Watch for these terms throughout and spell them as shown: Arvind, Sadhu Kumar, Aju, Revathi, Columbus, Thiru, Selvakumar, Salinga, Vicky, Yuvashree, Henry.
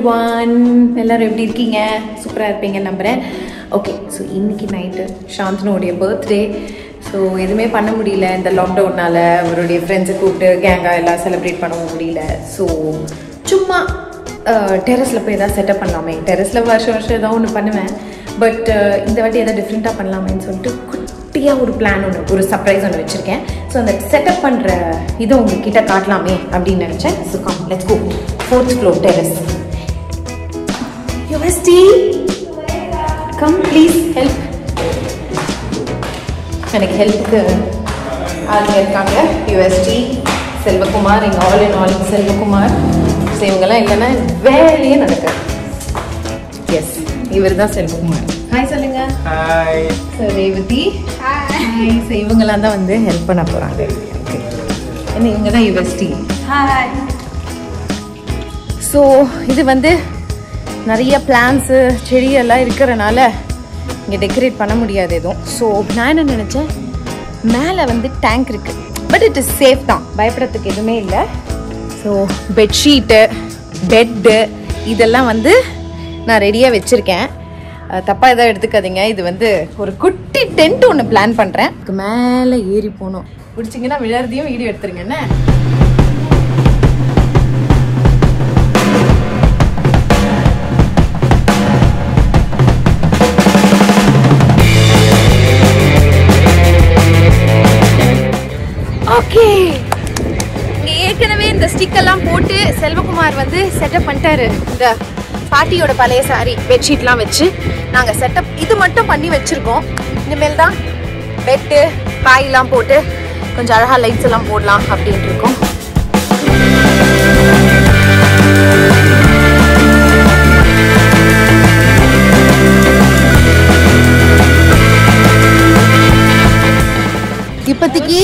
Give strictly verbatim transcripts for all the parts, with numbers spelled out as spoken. everyone. Hello, everyone. Super happy number. Okay, so this night Shanthanu's birthday. So I can't do anything in the lockdown. I can't celebrate friends and gang. Celebrate so I terrace set up on terrace. But uh, this is different. I have a plan and a surprise. So that setup is going. So come, let's go. Fourth floor terrace. Yuvashree, come please help. I help the Yuvashree, Selvakumar, all in all Selvakumar. So you yes. This is Selvakumar. Hi Salinga. Hi. So Revathi. Hi. Hi. So you guys are going to help us. Okay. And you guys are Yuvashree. Hi. So this is the plants and decorate. So I thought a tank. But it is safe. So bed sheet, bed, this I ready to get ready. I plan to a tent. I plan to get ready. I plan to get okay. I the stick. Selvakumar set up party or palais sari bed sheet la vechi naanga setup idu mattum panni vechirukom inimel da bed pai la potu konja alaga lights la podlam appdirukom ipathiki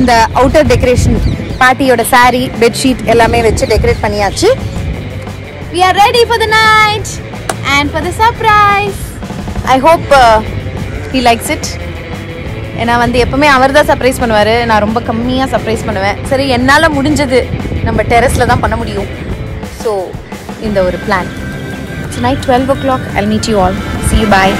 inda outer decoration party oda sari bed sheet ellame vechi decorate panniyaachu. We are ready for the night and for the surprise. I hope uh, he likes it. And I am a surprise. I am a surprise. Sorry, I am a terrace. So, in the plan. Tonight, twelve o'clock, I'll meet you all. See you, bye.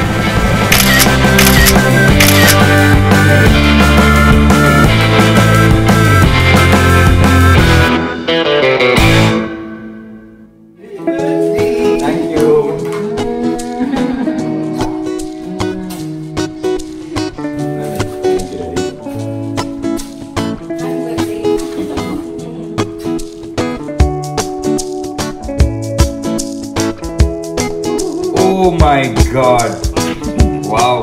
Oh my God! Wow!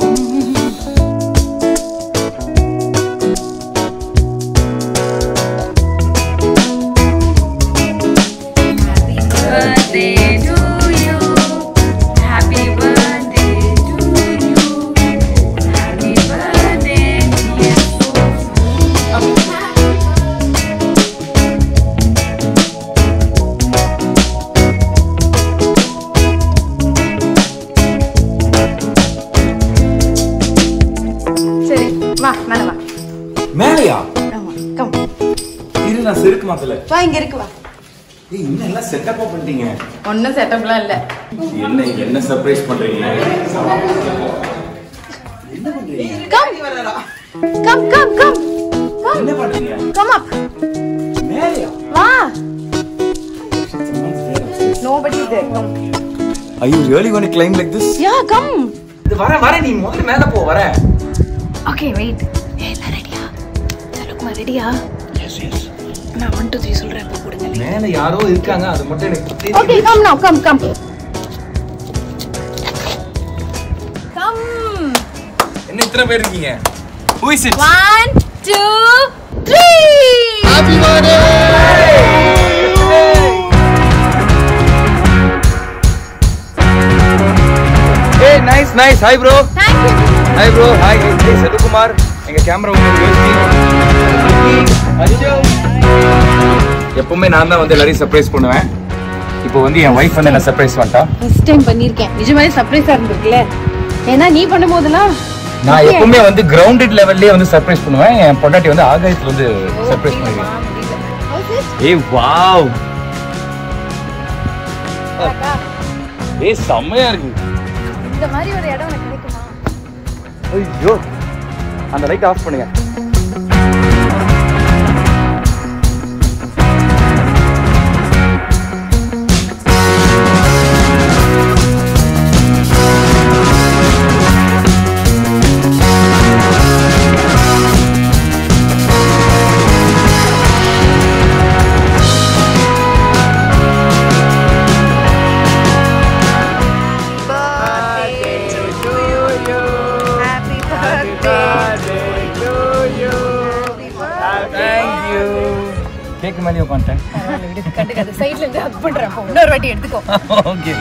Why are you here? You set up. You set up. You surprise. Come, come, come, come. Come. Come up. Wow. Nobody's there. Come. Are you really going to climb like this? Yeah, come. Okay, wait. Hey, ready? Yes, yes. I want to three okay, come now, come, come. Come. Who is it? One, two, three. Happy birthday! Hey, nice, nice. Hi, bro. Thank you. Hi, bro. Hi, hey, Sadhu Kumar. I have a camera. Aju. I will surprise you. Now, my wife will surprise you. First time, you will surprise me. Why you do it? I will grounded level surprise you. I will surprise you. Wow! This is the Mario. And the light off. I'll take contact. I'll side. Okay.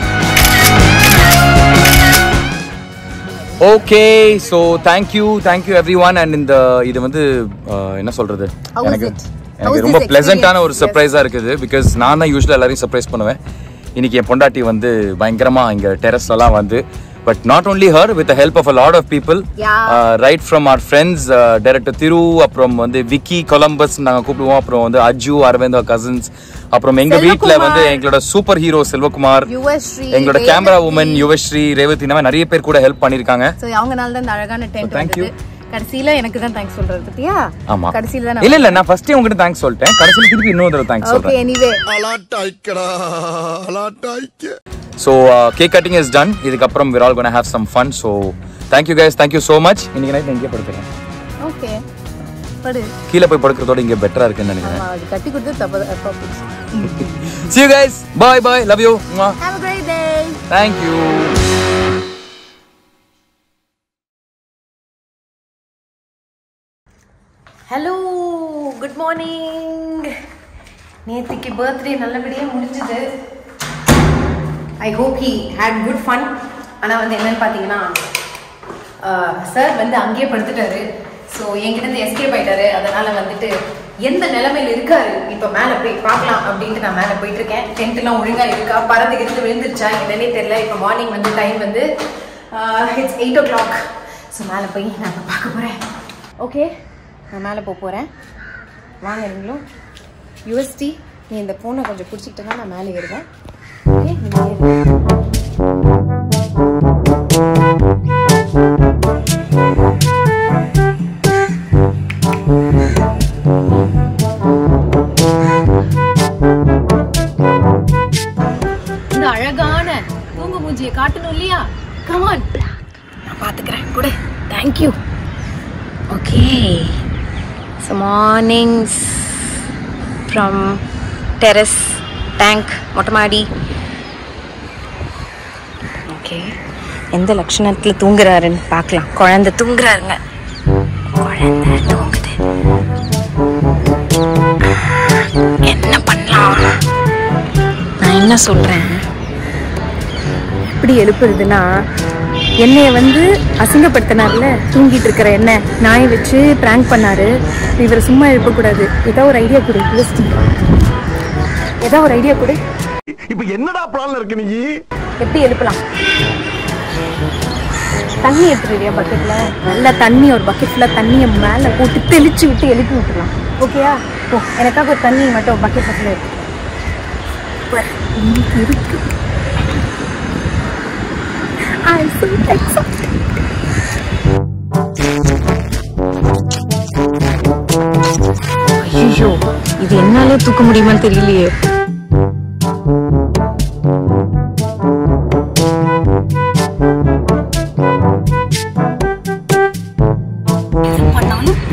Okay, so thank you. Thank you everyone. And in the, this is uh, how was it? How was this pleasant surprise. Yes. Because I usually surprise everyone. But not only her, with the help of a lot of people, yeah. uh, right from our friends, uh, director Thiru, from Vicky, Columbus, from Aju, Arvind, our cousins, from Enga Weetla, our superhero Selvakumar, Yuvashree, camera woman Yuvashree, Revathi, we help help. So, you thank you. Karsila, enakku than thanks solradhu pattiya ama karsila na illa illa na first ungalku thanks sollten karsila thirupi innodru thanks solradhu okay anyway alert aikra alert aik so uh, cake cutting is done idukapram we are all going to have some fun so thank you guys thank you so much inge night inge padukuren okay padu keela poi padukradoda inge better a irukku nenikira ama adu katti kudutha see you guys bye bye love you have a great day thank you. Hello, good morning. Neethi's birthday nallabadiya mudinjadhu. I hope he had good fun. Ana vandha enna pathina sir vandha ange paduttaru. So engitthu escape aitaru adanal vandittu endha nelamayil irukkaru ipo mela poi paakalam abindru na mela poi irukken tent la ulunga iruka paradhigithu vilundircha idane therilla ipo morning vandha time vandhu it's eight o'clock. So mela poi na paakaporen. Okay. I'm going to go to the U S T. I'm going to go to the phone. Come on. Good. Thank you. Okay. So mornings from terrace tank motamadi. Okay. Endha lakshanathil thoongiraaru nu paakalam. Kozhandha thoongiraarunga. Kozhandha thoongudhu. Enna pannalam? Na enna solren? Eppadi elupirudhuna என்னே வந்து அசிங்கப்படுத்துனார்ல தூங்கிட்டு இருக்கற என்ன நாய் வெச்சு prank பண்ணாரு இவர சும்மா எழுப்ப கூடாது ஏதோ ஒரு ஐடியா கொடு ஏதோ ஒரு ஐடியா கொடு இப்போ என்னடா பிளான்ல இருக்கு நீ எப்படி எழுப்பலாம் தண்ணி எடுத்துறியா பக்கெட்ல நல்ல தண்ணி ஒரு பக்கெட்ல தண்ணியை மேல போட்டு தெளிச்சு விட்டு எழுப்பி விட்டுறலாம் ஓகேயா போ எனக்காக ஒரு தண்ணி மட்டும் பக்கெட்ல இருக்கு I'm so excited. Ayyo, idu ennala thooka mudiyuma theriyaliye. Idhu pannanum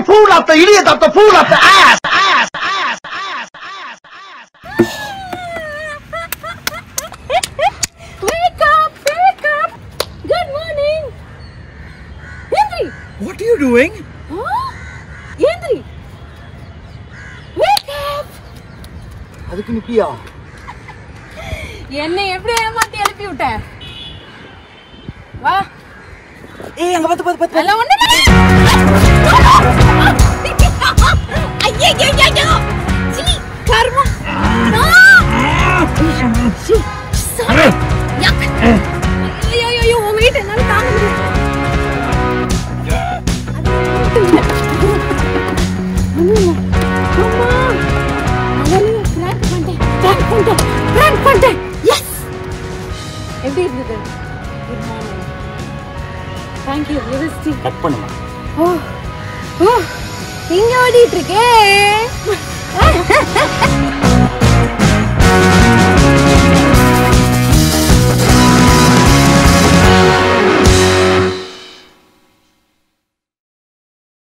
say fool after idiot after fool after ass, ass, ass, ass, ass, ass, ass. Wake up, wake up. Good morning. Henry. What are you doing? Huh? Henry. Wake up. Adukku nikiya. Enne eppadi emaatti elappi vitta. Va. Hey, anga pathu pathu pathu. Alla onna. Ayye, ayye, ayye! Silly, karma! No! Sorry! Yuck! Ayyo, ayyo, ayyo, wait, I'm coming. Come on! Prank panten, prank panten, prank panten! Yes! Every day, good morning. Thank you, Yuvashree. Cut panuma. Oh! Oh! Inga odi irukke.